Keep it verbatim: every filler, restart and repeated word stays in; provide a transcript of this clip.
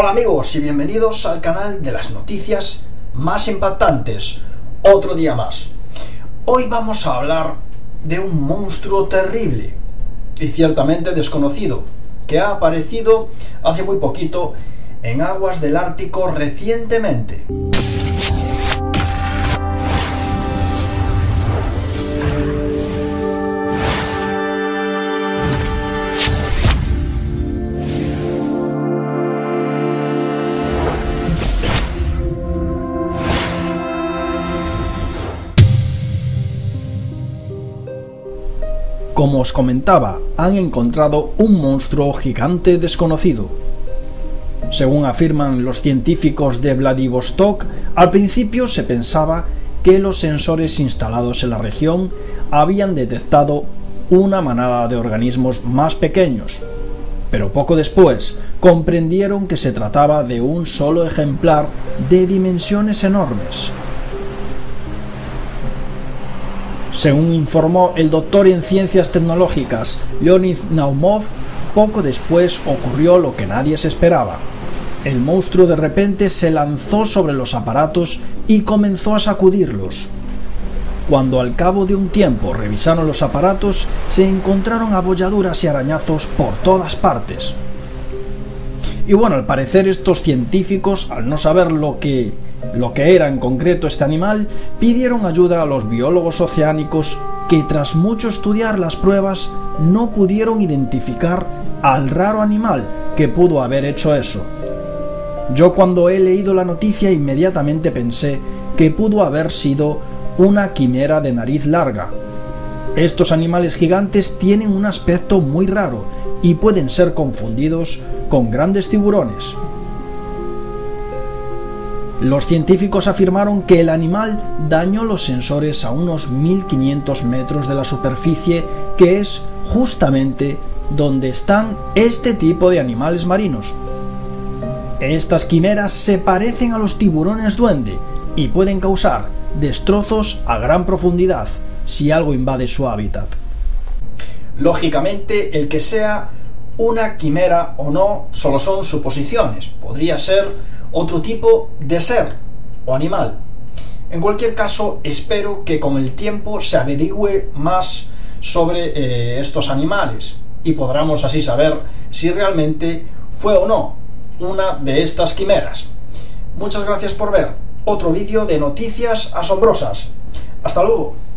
Hola amigos y bienvenidos al canal de las noticias más impactantes, otro día más. Hoy vamos a hablar de un monstruo terrible y ciertamente desconocido, que ha aparecido hace muy poquito en aguas del Ártico recientemente. Como os comentaba, han encontrado un monstruo gigante desconocido. Según afirman los científicos de Vladivostok, al principio se pensaba que los sensores instalados en la región habían detectado una manada de organismos más pequeños, pero poco después comprendieron que se trataba de un solo ejemplar de dimensiones enormes. Según informó el doctor en ciencias tecnológicas Leonid Naumov, poco después ocurrió lo que nadie se esperaba. El monstruo de repente se lanzó sobre los aparatos y comenzó a sacudirlos. Cuando al cabo de un tiempo revisaron los aparatos, se encontraron abolladuras y arañazos por todas partes. Y bueno, al parecer estos científicos, al no saber lo que... Lo que era en concreto este animal, pidieron ayuda a los biólogos oceánicos que tras mucho estudiar las pruebas no pudieron identificar al raro animal que pudo haber hecho eso. Yo cuando he leído la noticia inmediatamente pensé que pudo haber sido una quimera de nariz larga. Estos animales gigantes tienen un aspecto muy raro y pueden ser confundidos con grandes tiburones. Los científicos afirmaron que el animal dañó los sensores a unos mil quinientos metros de la superficie, que es justamente donde están este tipo de animales marinos. Estas quimeras se parecen a los tiburones duende y pueden causar destrozos a gran profundidad si algo invade su hábitat. Lógicamente, el que sea una quimera o no solo son suposiciones, podría ser otro tipo de ser o animal. En cualquier caso, espero que con el tiempo se averigüe más sobre eh, estos animales y podamos así saber si realmente fue o no una de estas quimeras. Muchas gracias por ver otro vídeo de noticias asombrosas. Hasta luego.